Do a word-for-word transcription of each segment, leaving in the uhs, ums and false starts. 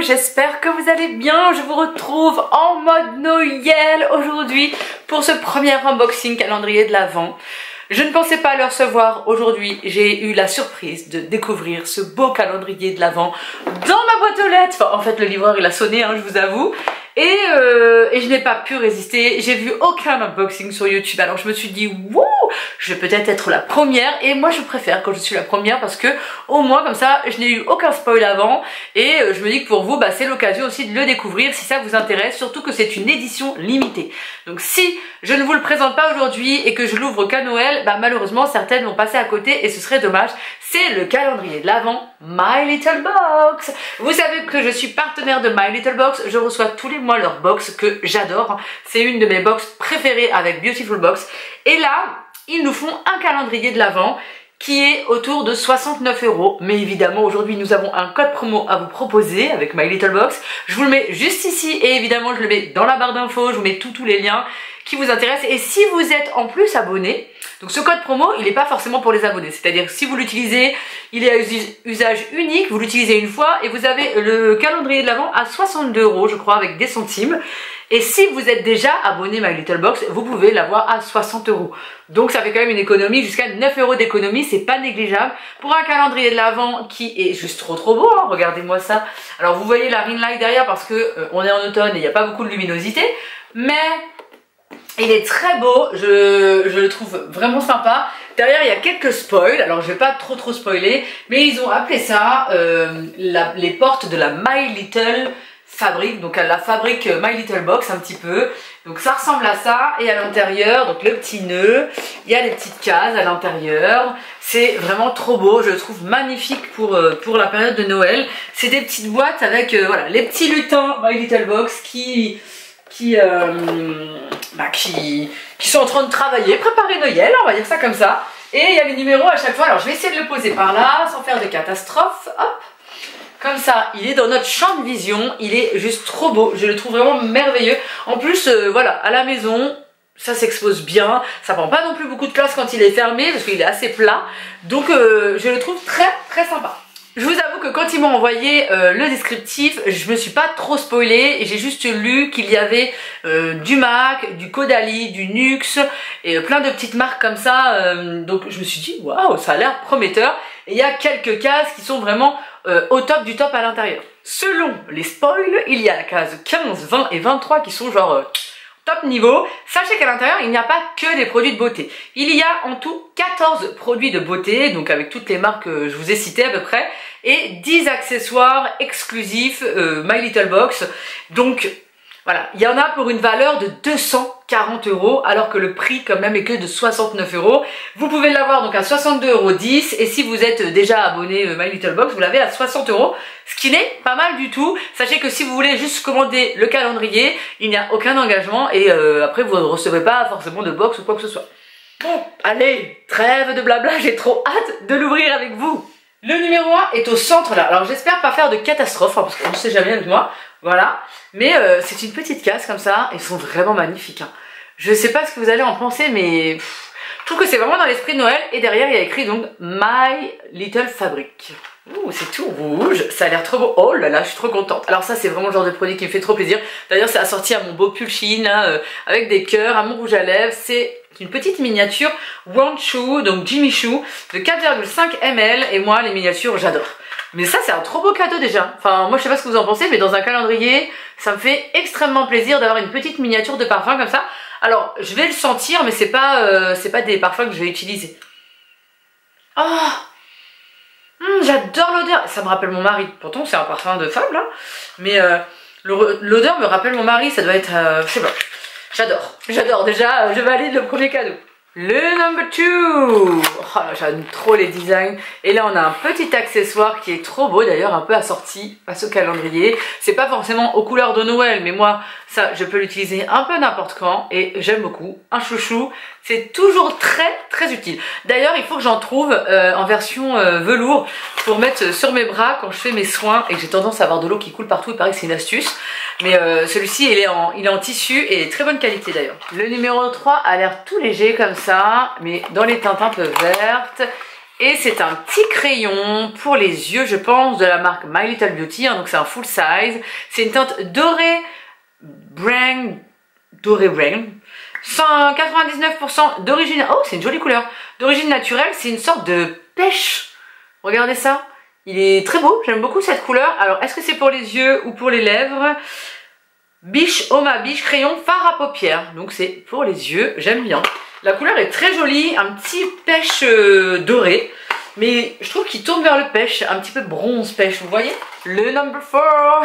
j'espère que vous allez bien. Je vous retrouve en mode Noël aujourd'hui pour ce premier unboxing calendrier de l'Avent. Je ne pensais pas le recevoir aujourd'hui, j'ai eu la surprise de découvrir ce beau calendrier de l'Avent dans ma boîte aux lettres. Enfin, en fait le livreur il a sonné, hein, je vous avoue. Et, euh, et je n'ai pas pu résister, j'ai vu aucun unboxing sur YouTube, alors je me suis dit wouh, je vais peut-être être la première, et moi je préfère quand je suis la première parce que au moins comme ça je n'ai eu aucun spoil avant, et je me dis que pour vous bah, c'est l'occasion aussi de le découvrir si ça vous intéresse, surtout que c'est une édition limitée. Donc si je ne vous le présente pas aujourd'hui et que je l'ouvre qu'à Noël, bah, malheureusement certaines vont passer à côté et ce serait dommage. C'est le calendrier de l'Avent My Little Box. Vous savez que je suis partenaire de My Little Box, je reçois tous les mois leur box que j'adore, c'est une de mes box préférées avec Beautiful Box, et là ils nous font un calendrier de l'Avent qui est autour de soixante-neuf euros, mais évidemment aujourd'hui nous avons un code promo à vous proposer avec My Little Box, je vous le mets juste ici et évidemment je le mets dans la barre d'infos, je vous mets tous tous les liens qui vous intéresse. Et si vous êtes en plus abonné, donc ce code promo il n'est pas forcément pour les abonnés, c'est-à-dire si vous l'utilisez il est à usage unique, vous l'utilisez une fois et vous avez le calendrier de l'Avent à soixante-deux euros je crois avec des centimes, et si vous êtes déjà abonné My Little Box vous pouvez l'avoir à soixante euros, donc ça fait quand même une économie, jusqu'à neuf euros d'économie, c'est pas négligeable pour un calendrier de l'Avent qui est juste trop trop beau, hein. Regardez-moi ça, alors vous voyez la ring light derrière parce que euh, on est en automne et il n'y a pas beaucoup de luminosité, mais il est très beau, je, je le trouve vraiment sympa. Derrière il y a quelques spoils, alors je vais pas trop trop spoiler, mais ils ont appelé ça euh, la, les portes de la My Little Fabrique, donc à la fabrique My Little Box un petit peu. Donc ça ressemble à ça, et à l'intérieur, donc le petit nœud, il y a les petites cases à l'intérieur, c'est vraiment trop beau, je le trouve magnifique pour, euh, pour la période de Noël. C'est des petites boîtes avec euh, voilà, les petits lutins My Little Box qui... qui, euh, bah, qui, qui sont en train de travailler, préparer Noël, on va dire ça comme ça. Et il y a les numéros à chaque fois, alors je vais essayer de le poser par là, sans faire de catastrophe, hop. Comme ça, il est dans notre champ de vision, il est juste trop beau, je le trouve vraiment merveilleux. En plus, euh, voilà, à la maison, ça s'expose bien, ça prend pas non plus beaucoup de place quand il est fermé, parce qu'il est assez plat. Donc euh, je le trouve très très sympa. Je vous avoue que quand ils m'ont envoyé euh, le descriptif, je me suis pas trop spoilée, j'ai juste lu qu'il y avait euh, du MAC, du Caudalie, du Nuxe et euh, plein de petites marques comme ça, euh, donc je me suis dit waouh, ça a l'air prometteur, et il y a quelques cases qui sont vraiment euh, au top du top à l'intérieur. Selon les spoils, il y a la case quinze, vingt et vingt-trois qui sont genre euh, top niveau. Sachez qu'à l'intérieur il n'y a pas que des produits de beauté, il y a en tout quatorze produits de beauté, donc avec toutes les marques que je vous ai citées à peu près, et dix accessoires exclusifs euh, My Little Box. Donc voilà, il y en a pour une valeur de deux cent quarante euros, alors que le prix quand même est que de soixante-neuf euros. Vous pouvez l'avoir donc à soixante-deux euros dix, et si vous êtes déjà abonné My Little Box vous l'avez à soixante euros, ce qui n'est pas mal du tout. Sachez que si vous voulez juste commander le calendrier il n'y a aucun engagement, et euh, après vous ne recevrez pas forcément de box ou quoi que ce soit. Bon allez, trêve de blabla, j'ai trop hâte de l'ouvrir avec vous. Le numéro un est au centre là, alors j'espère pas faire de catastrophe, hein, parce qu'on ne sait jamais avec moi, voilà, mais euh, c'est une petite case comme ça, ils sont vraiment magnifiques, hein. Je sais pas ce que vous allez en penser, mais pff, je trouve que c'est vraiment dans l'esprit de Noël, et derrière il y a écrit donc My Little Fabric. Ouh, c'est tout rouge, ça a l'air trop beau, oh là là, je suis trop contente. Alors ça c'est vraiment le genre de produit qui me fait trop plaisir, d'ailleurs c'est assorti à mon beau pull chine, hein, euh, avec des cœurs, à mon rouge à lèvres, c'est une petite miniature One Choo, donc Jimmy Choo, de quatre virgule cinq millilitres, et moi les miniatures j'adore. Mais ça c'est un trop beau cadeau déjà, enfin moi je sais pas ce que vous en pensez, mais dans un calendrier ça me fait extrêmement plaisir d'avoir une petite miniature de parfum comme ça. Alors je vais le sentir, mais c'est pas, euh, c'est pas des parfums que je vais utiliser. Oh mmh, j'adore l'odeur, ça me rappelle mon mari, pourtant c'est un parfum de femme là, mais euh, l'odeur me rappelle mon mari, ça doit être, euh, je sais pas. J'adore, j'adore déjà, je valide le premier cadeau. Le number two, oh, j'aime trop les designs. Et là on a un petit accessoire qui est trop beau d'ailleurs, un peu assorti à ce calendrier. C'est pas forcément aux couleurs de Noël, mais moi ça je peux l'utiliser un peu n'importe quand et j'aime beaucoup. Un chouchou, c'est toujours très très utile. D'ailleurs il faut que j'en trouve euh, en version euh, velours pour mettre sur mes bras quand je fais mes soins et que j'ai tendance à avoir de l'eau qui coule partout. Il paraît que c'est une astuce. Mais euh, celui-ci il est en, il est en tissu et très bonne qualité d'ailleurs. Le numéro trois a l'air tout léger comme ça, mais dans les teintes un peu vertes, Et c'est un petit crayon pour les yeux, je pense, de la marque My Little Beauty, hein, donc c'est un full size. C'est une teinte dorée brown, doré brown, cent quatre-vingt-dix-neuf pour cent d'origine... Oh, c'est une jolie couleur. D'origine naturelle, c'est une sorte de pêche. Regardez ça. Il est très beau, j'aime beaucoup cette couleur. Alors, est-ce que c'est pour les yeux ou pour les lèvres? Biche, Oma Biche, crayon fard à paupières. Donc c'est pour les yeux, j'aime bien. La couleur est très jolie, un petit pêche euh, doré. Mais je trouve qu'il tourne vers le pêche, un petit peu bronze pêche, vous voyez? Le number four.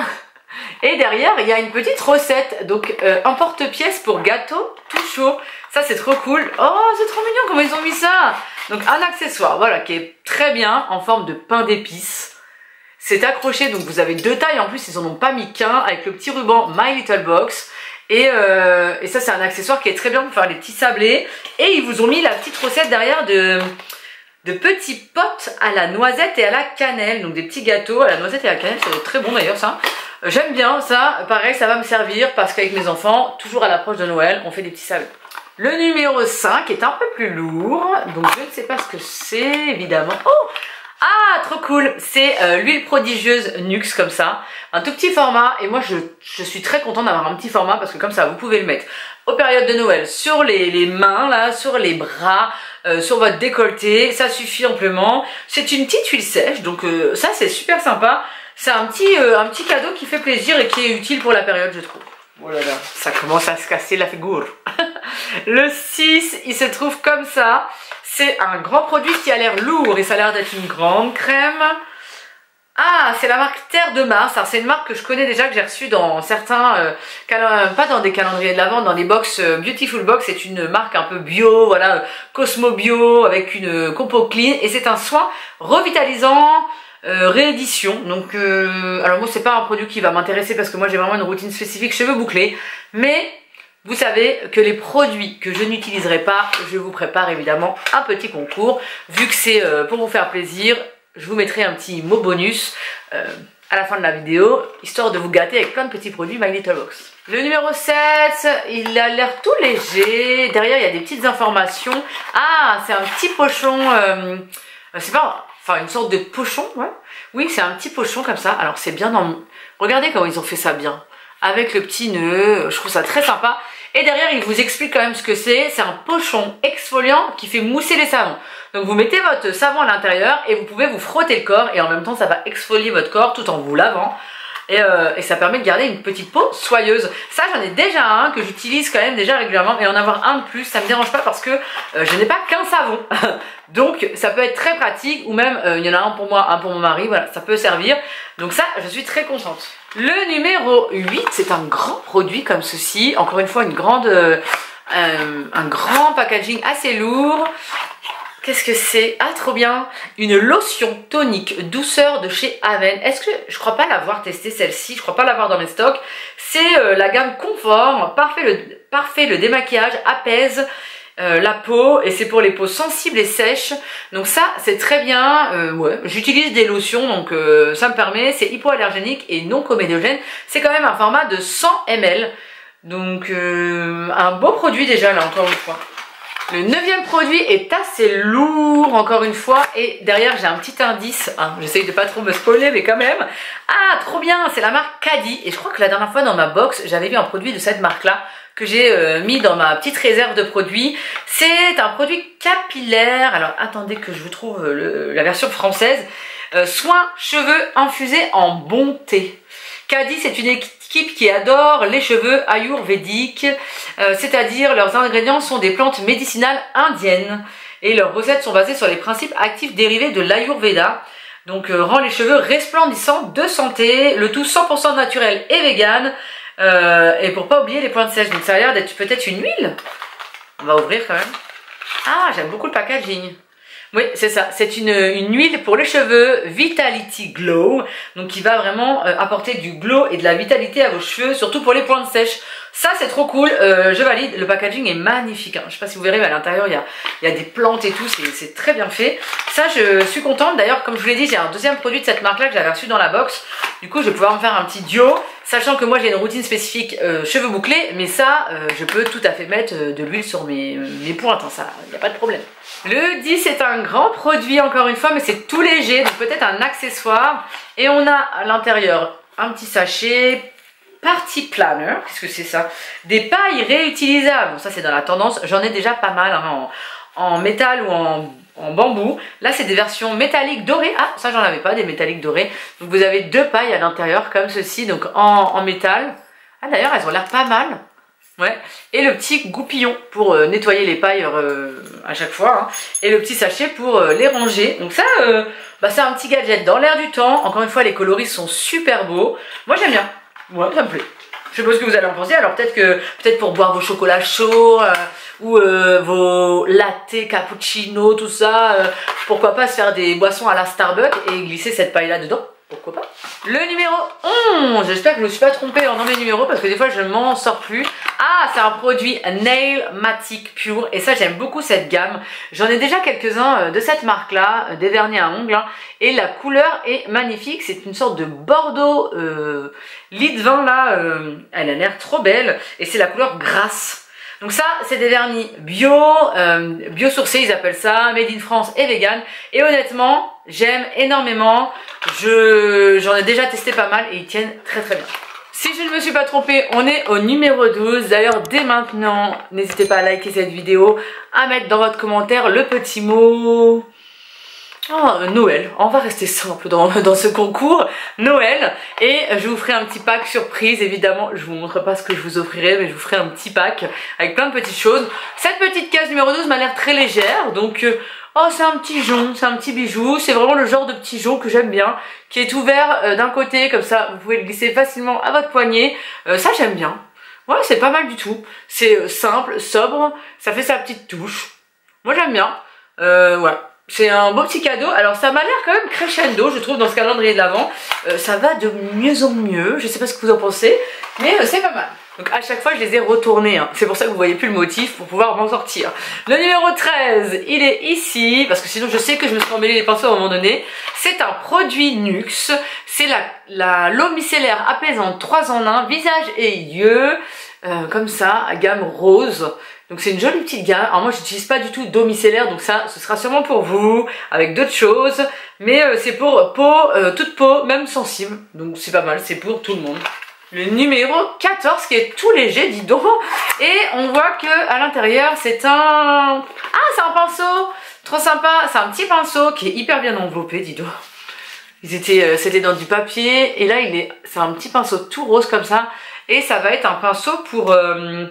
Et derrière, il y a une petite recette. Donc euh, un porte-pièce pour gâteau tout chaud. Ça, c'est trop cool. Oh, c'est trop mignon comment ils ont mis ça. Donc un accessoire, voilà, qui est très bien en forme de pain d'épices. C'est accroché, donc vous avez deux tailles en plus, ils en ont pas mis qu'un, avec le petit ruban My Little Box. Et, euh, et ça, c'est un accessoire qui est très bien pour faire les petits sablés. Et ils vous ont mis la petite recette derrière de, de petits potes à la noisette et à la cannelle. Donc des petits gâteaux à la noisette et à la cannelle, c'est très bon d'ailleurs ça. J'aime bien ça, pareil, ça va me servir parce qu'avec mes enfants, toujours à l'approche de Noël, on fait des petits sablés. Le numéro cinq est un peu plus lourd, donc je ne sais pas ce que c'est évidemment. Oh! Ah, trop cool! C'est euh, l'huile prodigieuse Nuxe, comme ça. Un tout petit format. Et moi, je, je suis très contente d'avoir un petit format parce que comme ça, vous pouvez le mettre aux périodes de Noël sur les, les mains, là, sur les bras, euh, sur votre décolleté. Ça suffit amplement. C'est une petite huile sèche. Donc euh, ça, c'est super sympa. C'est un petit, euh, un petit cadeau qui fait plaisir et qui est utile pour la période, je trouve. Oh là là, ça commence à se casser la figure. Le six, il se trouve comme ça. C'est un grand produit qui a l'air lourd et ça a l'air d'être une grande crème. Ah, c'est la marque Terre de Mars. C'est une marque que je connais déjà, que j'ai reçue dans certains, euh, pas dans des calendriers de la vente, dans des box euh, Beautiful Box. C'est une marque un peu bio, voilà, Cosmo Bio, avec une euh, compo clean. Et c'est un soin revitalisant. Euh, réédition, donc euh, alors moi c'est pas un produit qui va m'intéresser parce que moi j'ai vraiment une routine spécifique cheveux bouclés, mais vous savez que les produits que je n'utiliserai pas, je vous prépare évidemment un petit concours, vu que c'est euh, pour vous faire plaisir, je vous mettrai un petit mot bonus euh, à la fin de la vidéo, histoire de vous gâter avec plein de petits produits My Little Box. Le numéro sept, il a l'air tout léger, derrière il y a des petites informations. Ah, c'est un petit pochon, euh, c'est pas... Enfin, une sorte de pochon, ouais. Oui, c'est un petit pochon comme ça. Alors, c'est bien dans... Regardez comment ils ont fait ça bien. Avec le petit nœud. Je trouve ça très sympa. Et derrière, ils vous expliquent quand même ce que c'est. C'est un pochon exfoliant qui fait mousser les savons. Donc, vous mettez votre savon à l'intérieur et vous pouvez vous frotter le corps. Et en même temps, ça va exfolier votre corps tout en vous lavant. Et, euh, et ça permet de garder une petite peau soyeuse. Ça, j'en ai déjà un que j'utilise quand même déjà régulièrement. Et en avoir un de plus, ça ne me dérange pas parce que euh, je n'ai pas qu'un savon. Donc, ça peut être très pratique. Ou même, euh, il y en a un pour moi, un pour mon mari. Voilà, ça peut servir. Donc ça, je suis très contente. Le numéro huit, c'est un grand produit comme ceci. Encore une fois, une grande, euh, euh, un grand packaging assez lourd. Qu'est-ce que c'est? Ah, trop bien! Une lotion tonique douceur de chez Avène. Est-ce que je crois pas l'avoir testée celle-ci? Je crois pas l'avoir dans mes stocks. C'est euh, la gamme Confort. Parfait le, parfait le démaquillage, apaise euh, la peau. Et c'est pour les peaux sensibles et sèches. Donc, ça, c'est très bien. Euh, ouais. J'utilise des lotions, donc euh, ça me permet. C'est hypoallergénique et non comédogène. C'est quand même un format de cent millilitres. Donc, euh, un beau produit déjà, là, encore une fois. Le neuvième produit est assez lourd, encore une fois, et derrière j'ai un petit indice, hein. J'essaye de pas trop me spoiler, mais quand même. Ah, trop bien, c'est la marque Caddy, et je crois que la dernière fois dans ma box, j'avais vu un produit de cette marque-là, que j'ai euh, mis dans ma petite réserve de produits. C'est un produit capillaire, alors attendez que je vous trouve le, la version française, euh, soin cheveux infusés en bon thé. Caddy, c'est une équipe qui adore les cheveux ayurvédiques, euh, c'est-à-dire leurs ingrédients sont des plantes médicinales indiennes et leurs recettes sont basées sur les principes actifs dérivés de l'ayurveda. Donc euh, rend les cheveux resplendissants de santé, le tout cent pour cent naturel et vegan, euh, et pour pas oublier les pointes sèches. Donc ça a l'air d'être peut-être une huile. On va ouvrir quand même. Ah, j'aime beaucoup le packaging. Oui, c'est ça, c'est une, une huile pour les cheveux, Vitality Glow, donc qui va vraiment euh, apporter du glow et de la vitalité à vos cheveux, surtout pour les pointes sèches. Ça, c'est trop cool, euh, je valide, le packaging est magnifique, hein. Je ne sais pas si vous verrez, mais à l'intérieur, il y a, y a des plantes et tout, c'est très bien fait. Ça, je suis contente, d'ailleurs, comme je vous l'ai dit, j'ai un deuxième produit de cette marque-là que j'avais reçu dans la box, du coup, je vais pouvoir me faire un petit duo, Sachant que moi j'ai une routine spécifique euh, cheveux bouclés, mais ça euh, je peux tout à fait mettre euh, de l'huile sur mes, mes pointes, hein, ça il n'y a pas de problème. Le dix est un grand produit encore une fois, mais c'est tout léger, donc peut-être un accessoire. Et on a à l'intérieur un petit sachet Party Planner, qu'est-ce que c'est ça? Des pailles réutilisables, bon, ça c'est dans la tendance, j'en ai déjà pas mal hein, en, en métal ou en... en bambou. Là c'est des versions métalliques dorées. Ah ça j'en avais pas, des métalliques dorées. Donc vous avez deux pailles à l'intérieur comme ceci, donc en, en métal. Ah d'ailleurs elles ont l'air pas mal. Ouais. Et le petit goupillon pour euh, nettoyer les pailles euh, à chaque fois. Hein. Et le petit sachet pour euh, les ranger. Donc ça euh, bah, c'est un petit gadget dans l'air du temps. Encore une fois les coloris sont super beaux. Moi j'aime bien. Ouais ça me plaît. Je sais pas ce que vous allez en penser, alors peut-être que peut-être pour boire vos chocolats chauds euh, ou euh, vos lattes, cappuccino, tout ça, euh, pourquoi pas se faire des boissons à la Starbucks et glisser cette paille là dedans, pourquoi pas. Le numéro onze, j'espère que je ne me suis pas trompée dans mes numéros parce que des fois je m'en sors plus. Ah c'est un produit Nailmatic Pure et ça j'aime beaucoup cette gamme, j'en ai déjà quelques-uns de cette marque là, des vernis à ongles hein, et la couleur est magnifique, c'est une sorte de bordeaux euh, lit de vin là, euh, elle a l'air trop belle et c'est la couleur grasse. Donc ça c'est des vernis bio, euh, bio sourcés ils appellent ça, made in France et vegan. Et honnêtement j'aime énormément, je, j'en ai déjà testé pas mal et ils tiennent très très bien. Si je ne me suis pas trompée, on est au numéro douze. D'ailleurs, dès maintenant, n'hésitez pas à liker cette vidéo, à mettre dans votre commentaire le petit mot... Oh, Noël, on va rester simple dans, dans ce concours, Noël, et je vous ferai un petit pack surprise, évidemment je vous montre pas ce que je vous offrirai, mais je vous ferai un petit pack avec plein de petites choses. Cette petite case numéro douze m'a l'air très légère, donc oh c'est un petit jonc, c'est un petit bijou, c'est vraiment le genre de petit jonc que j'aime bien, qui est ouvert d'un côté, comme ça vous pouvez le glisser facilement à votre poignet, euh, ça j'aime bien, ouais c'est pas mal du tout, c'est simple, sobre, ça fait sa petite touche, moi j'aime bien, euh, voilà. C'est un beau petit cadeau, alors ça m'a l'air quand même crescendo je trouve dans ce calendrier de l'Avent, euh, ça va de mieux en mieux, je sais pas ce que vous en pensez, mais euh, c'est pas mal. Donc à chaque fois je les ai retournés, hein. C'est pour ça que vous voyez plus le motif pour pouvoir m'en sortir. Le numéro treize, il est ici, parce que sinon je sais que je me suis emmêlé les pinceaux à un moment donné, c'est un produit Nuxe, c'est la, la l'eau micellaire apaisante trois en un, visage et yeux, euh, comme ça, à gamme rose. Donc c'est une jolie petite gamme, alors moi je n'utilise pas du tout d'eau micellaire donc ça ce sera sûrement pour vous, avec d'autres choses, mais euh, c'est pour peau, euh, toute peau, même sensible, donc c'est pas mal, c'est pour tout le monde. Le numéro quatorze qui est tout léger, dis donc, et on voit que à l'intérieur c'est un... Ah c'est un pinceau, trop sympa, c'est un petit pinceau qui est hyper bien enveloppé, dis donc. Ils étaient, euh, c'était dans du papier, et là il est, c'est un petit pinceau tout rose comme ça, et ça va être un pinceau pour... Euh...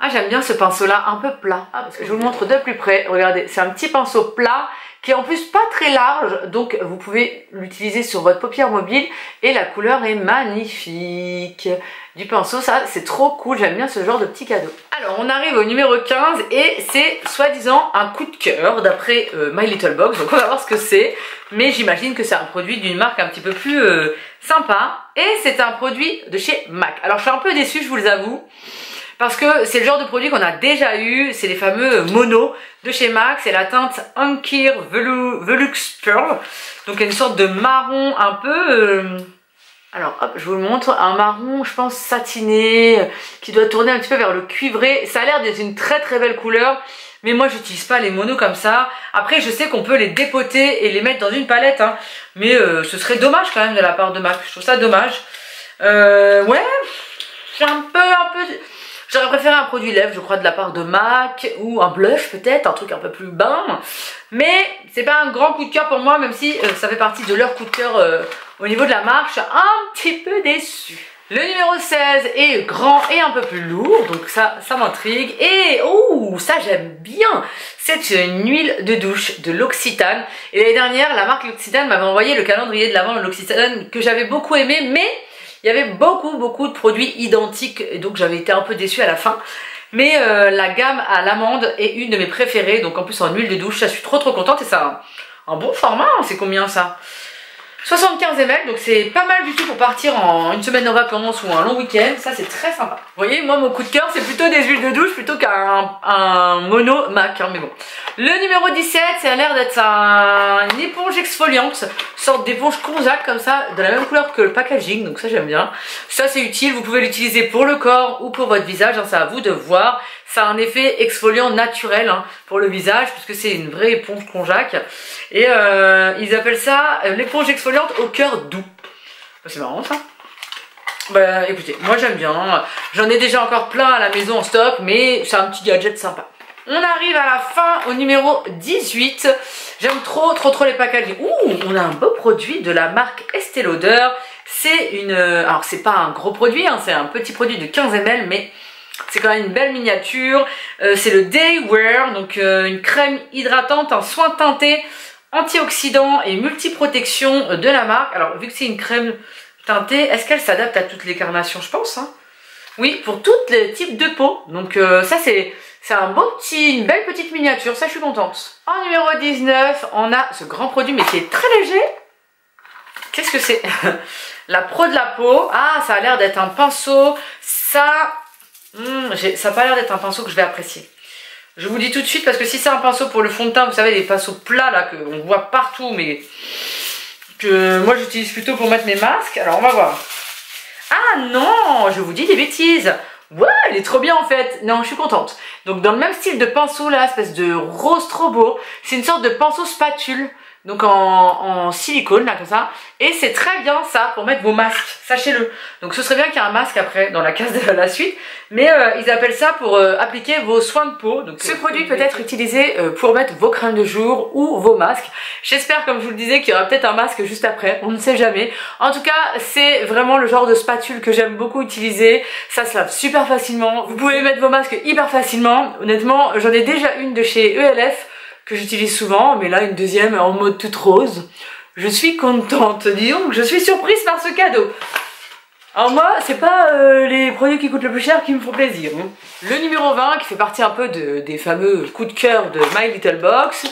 Ah j'aime bien ce pinceau là un peu plat, ah, parce que je vous le montre de plus près, regardez c'est un petit pinceau plat qui est en plus pas très large donc vous pouvez l'utiliser sur votre paupière mobile et la couleur est magnifique du pinceau, ça c'est trop cool, j'aime bien ce genre de petit cadeau. Alors on arrive au numéro quinze et c'est soi-disant un coup de cœur d'après euh, My Little Box, donc on va voir ce que c'est, mais j'imagine que c'est un produit d'une marque un petit peu plus euh, sympa et c'est un produit de chez M A C. Alors je suis un peu déçue je vous l'avoue. Parce que c'est le genre de produit qu'on a déjà eu, c'est les fameux monos de chez M A C, c'est la teinte Ankir Velux Pearl, donc une sorte de marron un peu, euh... alors hop je vous le montre, un marron je pense satiné, qui doit tourner un petit peu vers le cuivré, ça a l'air d'être une très très belle couleur, mais moi j'utilise pas les monos comme ça, après je sais qu'on peut les dépoter et les mettre dans une palette, hein, mais euh, ce serait dommage quand même de la part de M A C, je trouve ça dommage, euh, ouais, j'ai un peu, un peu... J'aurais préféré un produit lèvres, je crois, de la part de M A C, ou un blush peut-être, un truc un peu plus bain. Mais c'est pas un grand coup de cœur pour moi, même si euh, ça fait partie de leur coup de cœur euh, au niveau de la marque, je suis un petit peu déçue. Le numéro seize est grand et un peu plus lourd, donc ça, ça m'intrigue. Et oh, ça j'aime bien. C'est une huile de douche de L'Occitane. Et l'année dernière, la marque L'Occitane m'avait envoyé le calendrier de l'Avent de L'Occitane que j'avais beaucoup aimé, mais... il y avait beaucoup beaucoup de produits identiques et donc j'avais été un peu déçue à la fin. Mais euh, la gamme à l'amande est une de mes préférées. Donc en plus en huile de douche, ça je suis trop trop contente et ça a un bon format. Hein, c'est combien ça? soixante-quinze millilitres, donc c'est pas mal du tout pour partir en une semaine de vacances ou un long week-end. Ça c'est très sympa. Vous voyez, moi mon coup de cœur c'est plutôt des huiles de douche plutôt qu'un un mono M A C. Hein, mais bon. Le numéro dix-sept, ça a l'air d'être un, une éponge exfoliante. sorte d'éponge Conjac comme ça, de la même couleur que le packaging, donc ça j'aime bien. Ça c'est utile, vous pouvez l'utiliser pour le corps ou pour votre visage, hein, c'est à vous de voir. Ça a un effet exfoliant naturel hein, pour le visage, puisque c'est une vraie éponge Conjac. Et euh, ils appellent ça l'éponge exfoliante au cœur doux. C'est marrant ça. Bah écoutez, moi j'aime bien. J'en ai déjà encore plein à la maison en stock, mais c'est un petit gadget sympa. On arrive à la fin au numéro dix-huit. J'aime trop, trop, trop les packaging. Ouh, on a un beau produit de la marque Estée Lauder. C'est une... Alors c'est pas un gros produit, hein, c'est un petit produit de quinze millilitres, mais c'est quand même une belle miniature. Euh, c'est le Day Wear, donc euh, une crème hydratante, un soin teinté, antioxydant et multiprotection de la marque. Alors vu que c'est une crème teintée, est-ce qu'elle s'adapte à toutes les carnations, je pense hein. Oui, pour tous les types de peau. Donc euh, ça c'est... C'est un beau petit, une belle petite miniature, ça je suis contente. En numéro dix-neuf, on a ce grand produit mais qui est très léger. Qu'est-ce que c'est? La pro de la peau. Ah, ça a l'air d'être un pinceau. Ça, hmm, ça n'a pas l'air d'être un pinceau que je vais apprécier. Je vous dis tout de suite parce que si c'est un pinceau pour le fond de teint, vous savez, des pinceaux plats là qu'on voit partout, mais que moi j'utilise plutôt pour mettre mes masques. Alors on va voir. Ah non, je vous dis des bêtises. Ouais, elle est trop bien en fait. Non, je suis contente. Donc dans le même style de pinceau là, espèce de rose trop beau. C'est une sorte de pinceau spatule, donc en, en silicone là comme ça. Et c'est très bien ça pour mettre vos masques, sachez-le. Donc ce serait bien qu'il y ait un masque après dans la case de la suite. Mais euh, ils appellent ça pour euh, appliquer vos soins de peau. Donc ce euh, produit peut être utilisé euh, pour mettre vos crèmes de jour ou vos masques. J'espère, comme je vous le disais, qu'il y aura peut-être un masque juste après, on ne sait jamais. En tout cas, c'est vraiment le genre de spatule que j'aime beaucoup utiliser. Ça se lave super facilement, vous pouvez mettre vos masques hyper facilement. Honnêtement, j'en ai déjà une de chez E L F que j'utilise souvent, mais là une deuxième en mode toute rose. Je suis contente, dis donc, je suis surprise par ce cadeau. Alors moi, c'est pas euh, les produits qui coûtent le plus cher qui me font plaisir. Hein. Le numéro vingt, qui fait partie un peu de, des fameux coups de cœur de My Little Box.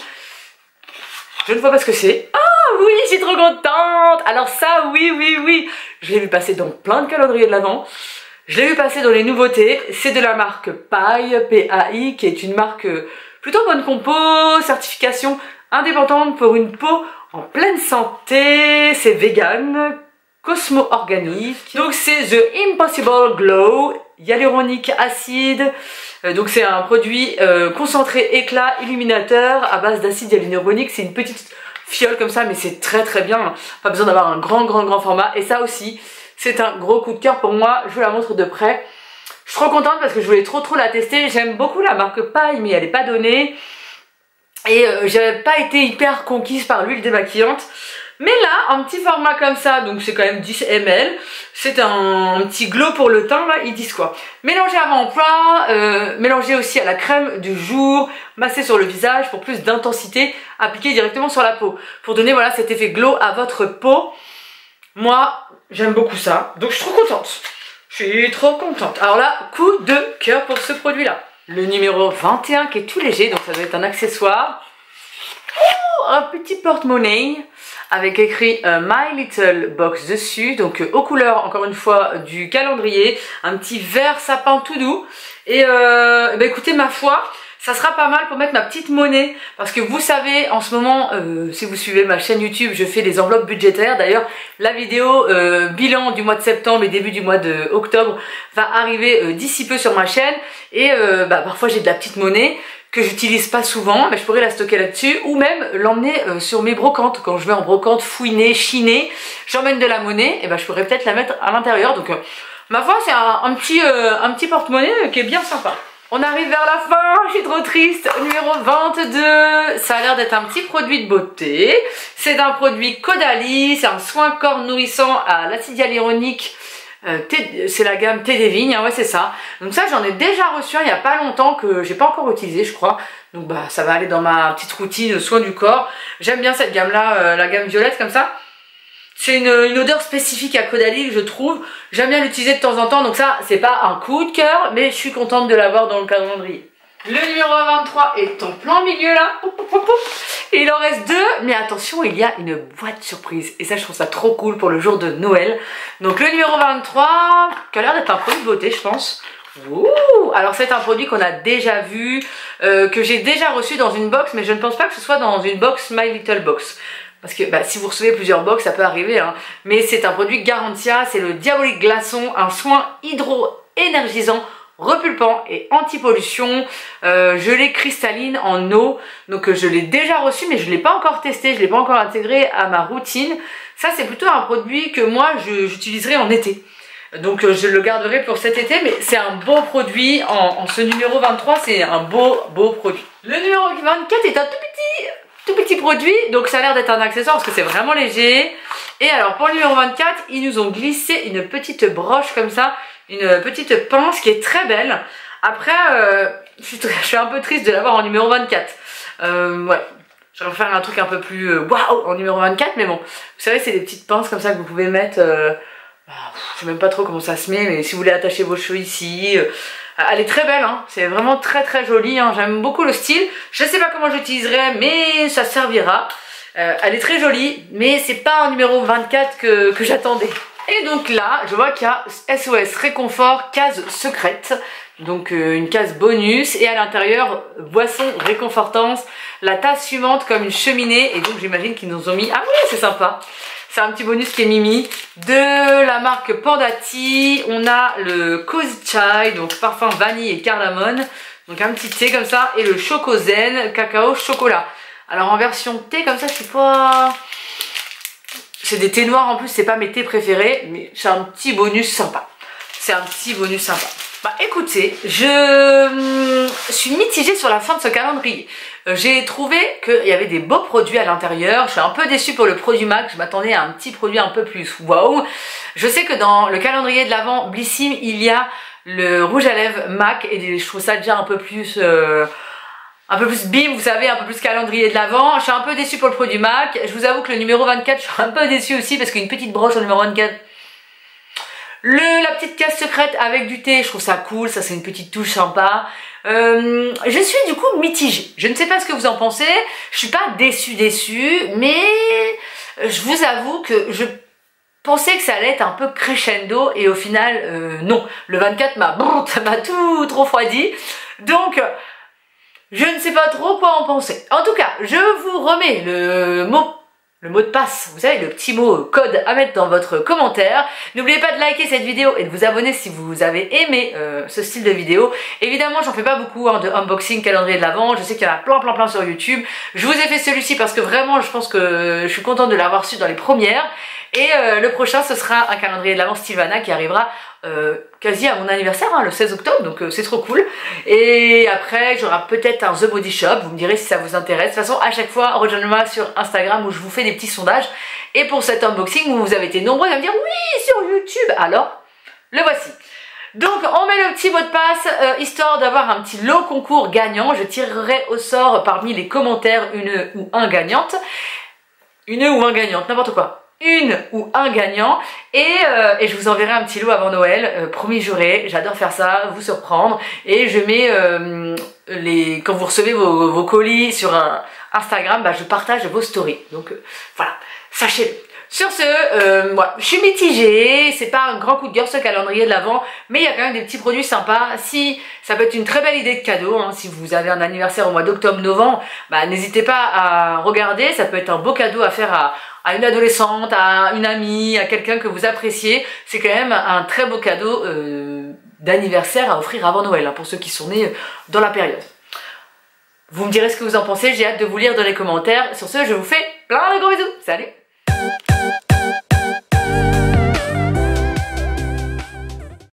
Je ne vois pas ce que c'est. Ah oui, je suis trop contente. Alors ça, oui, oui, oui. Je l'ai vu passer dans plein de calendriers de l'Avent. Je l'ai vu passer dans les nouveautés. C'est de la marque P A I, P A I, qui est une marque plutôt bonne compo, certification indépendante pour une peau en pleine santé. C'est vegan, cosmo-organique. Donc c'est The Impossible Glow, hyaluronique acide. Donc c'est un produit euh, concentré éclat illuminateur à base d'acide hyaluronique. C'est une petite fiole comme ça, mais c'est très très bien. Pas besoin d'avoir un grand grand grand format. Et ça aussi, c'est un gros coup de cœur pour moi. Je vous la montre de près. Je suis trop contente parce que je voulais trop trop la tester. J'aime beaucoup la marque P A I, mais elle n'est pas donnée. Et euh, j'avais pas été hyper conquise par l'huile démaquillante. Mais là, un petit format comme ça, donc c'est quand même dix millilitres. C'est un, un petit glow pour le teint, là, ils disent quoi. Mélanger avant emploi, euh, mélanger aussi à la crème du jour, masser sur le visage pour plus d'intensité, appliquer directement sur la peau. Pour donner voilà cet effet glow à votre peau. Moi, j'aime beaucoup ça, donc je suis trop contente. Je suis trop contente. Alors là, coup de cœur pour ce produit-là. Le numéro vingt et un qui est tout léger, donc ça doit être un accessoire. Oh, un petit porte-monnaie avec écrit euh, My Little Box dessus. Donc euh, aux couleurs, encore une fois, du calendrier. Un petit vert sapin tout doux. Et euh, bah, écoutez, ma foi, ça sera pas mal pour mettre ma petite monnaie. Parce que vous savez, en ce moment, euh, si vous suivez ma chaîne YouTube, je fais des enveloppes budgétaires. D'ailleurs, la vidéo euh, bilan du mois de septembre et début du mois d'octobre va arriver euh, d'ici peu sur ma chaîne. Et euh, bah, parfois, j'ai de la petite monnaie que j'utilise pas souvent, mais je pourrais la stocker là-dessus ou même l'emmener euh, sur mes brocantes. Quand je vais en brocante, fouiner, chiner, j'emmène de la monnaie, et ben je pourrais peut-être la mettre à l'intérieur. Donc, euh, ma foi, c'est un, un petit, euh, un petit porte-monnaie qui est bien sympa. On arrive vers la fin, je suis trop triste. Numéro vingt-deux, ça a l'air d'être un petit produit de beauté. C'est un produit Caudalie, c'est un soin corps nourrissant à l'acide hyaluronique. Euh, c'est la gamme thé des vignes, hein, ouais c'est ça. Donc ça j'en ai déjà reçu un il n'y a pas longtemps, que j'ai pas encore utilisé je crois. Donc bah ça va aller dans ma petite routine soin du corps. J'aime bien cette gamme là, euh, la gamme violette comme ça. C'est une, une odeur spécifique à Caudalie je trouve. J'aime bien l'utiliser de temps en temps, donc ça c'est pas un coup de cœur, mais je suis contente de l'avoir dans le calendrier. Le numéro vingt-trois est en plein milieu là. Et il en reste deux. Mais attention, il y a une boîte surprise. Et ça, je trouve ça trop cool pour le jour de Noël. Donc le numéro vingt-trois, qui a l'air d'être un produit de beauté, je pense. Ouh, alors c'est un produit qu'on a déjà vu, euh, que j'ai déjà reçu dans une box. Mais je ne pense pas que ce soit dans une box My Little Box. Parce que bah, si vous recevez plusieurs box, ça peut arriver, hein. Mais c'est un produit Garantia, c'est le diabolique glaçon, un soin hydro-énergisant, repulpant et anti-pollution, euh, gelée cristalline en eau. Donc euh, je l'ai déjà reçu, mais je ne l'ai pas encore testé, je ne l'ai pas encore intégré à ma routine. Ça, c'est plutôt un produit que moi, j'utiliserai en été. Donc euh, je le garderai pour cet été, mais c'est un beau produit. En, en ce numéro vingt-trois, c'est un beau, beau produit. Le numéro vingt-quatre est un tout petit... tout petit produit, donc ça a l'air d'être un accessoire parce que c'est vraiment léger. Et alors pour le numéro vingt-quatre, ils nous ont glissé une petite broche comme ça, une petite pince qui est très belle. Après, euh, je, suis très, je suis un peu triste de l'avoir en numéro vingt-quatre. Euh, ouais, j'aurais préféré un truc un peu plus waouh wow, en numéro vingt-quatre, mais bon, vous savez, c'est des petites pinces comme ça que vous pouvez mettre. Euh, je sais même pas trop comment ça se met, mais si vous voulez attacher vos cheveux ici. Euh, Elle est très belle, hein. C'est vraiment très très jolie, hein. J'aime beaucoup le style. Je sais pas comment j'utiliserai, mais ça servira. Euh, elle est très jolie, mais c'est pas un numéro vingt-quatre que, que j'attendais. Et donc là, je vois qu'il y a S O S Réconfort, case secrète. Donc euh, une case bonus. Et à l'intérieur, boisson réconfortante. La tasse suivante comme une cheminée. Et donc j'imagine qu'ils nous ont mis... Ah oui, c'est sympa. C'est un petit bonus qui est mimi de la marque Pandati. On a le Cozy Chai, donc parfum vanille et cardamone. Donc un petit thé comme ça et le Choco Zen, cacao chocolat. Alors en version thé comme ça, je sais pas... C'est des thés noirs en plus, c'est pas mes thés préférés, mais c'est un petit bonus sympa. C'est un petit bonus sympa. Bah écoutez, je suis mitigée sur la fin de ce calendrier. J'ai trouvé qu'il y avait des beaux produits à l'intérieur. Je suis un peu déçue pour le produit MAC. Je m'attendais à un petit produit un peu plus waouh. Je sais que dans le calendrier de l'Avent Blissim, il y a le rouge à lèvres MAC. Et je trouve ça déjà un peu plus... Euh... un peu plus bim, vous savez, un peu plus calendrier de l'Avent. Je suis un peu déçue pour le produit MAC. Je vous avoue que le numéro vingt-quatre, je suis un peu déçue aussi parce qu'une petite broche au numéro vingt-quatre... Le, la petite case secrète avec du thé, je trouve ça cool, ça c'est une petite touche sympa. Euh, je suis du coup mitigée, je ne sais pas ce que vous en pensez, je suis pas déçue déçue, mais je vous avoue que je pensais que ça allait être un peu crescendo et au final euh, non. Le vingt-quatre m'a m'a tout trop refroidi, donc je ne sais pas trop quoi en penser. En tout cas, je vous remets le mot. Le mot de passe, vous savez, le petit mot code à mettre dans votre commentaire. N'oubliez pas de liker cette vidéo et de vous abonner si vous avez aimé euh, ce style de vidéo. Évidemment, j'en fais pas beaucoup hein, de unboxing, calendrier de l'Avent. Je sais qu'il y en a plein, plein, plein sur YouTube. Je vous ai fait celui-ci parce que vraiment, je pense que je suis contente de l'avoir su dans les premières. Et euh, le prochain, ce sera un calendrier de l'Avent Stylevana qui arrivera euh, quasi à mon anniversaire, hein, le seize octobre, donc euh, c'est trop cool. Et après, j'aurai peut-être un The Body Shop, vous me direz si ça vous intéresse. De toute façon, à chaque fois, rejoignez-moi sur Instagram où je vous fais des petits sondages. Et pour cet unboxing, vous avez été nombreux à me dire « Oui, sur YouTube !» Alors, le voici. Donc, on met le petit mot de passe, euh, histoire d'avoir un petit lot concours gagnant. Je tirerai au sort parmi les commentaires une ou un gagnante. Une ou un gagnante, n'importe quoi. Une ou un gagnant et, euh, et je vous enverrai un petit lot avant Noël, euh, promis juré, j'adore faire ça, vous surprendre. Et je mets euh, les quand vous recevez vos, vos colis sur un Instagram, bah, je partage vos stories. Donc euh, voilà, sachez-le. Sur ce, euh, moi, je suis mitigée, c'est pas un grand coup de gueule ce calendrier de l'Avent, mais il y a quand même des petits produits sympas. Si ça peut être une très belle idée de cadeau, hein, si vous avez un anniversaire au mois d'octobre-novembre, bah, n'hésitez pas à regarder, ça peut être un beau cadeau à faire à, à une adolescente, à une amie, à quelqu'un que vous appréciez. C'est quand même un très beau cadeau euh, d'anniversaire à offrir avant Noël, hein, pour ceux qui sont nés dans la période. Vous me direz ce que vous en pensez, j'ai hâte de vous lire dans les commentaires. Sur ce, je vous fais plein de gros bisous, salut!